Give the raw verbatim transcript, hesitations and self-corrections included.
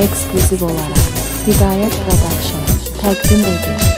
Exclusive olarak Hidayet Production takdim ediyor.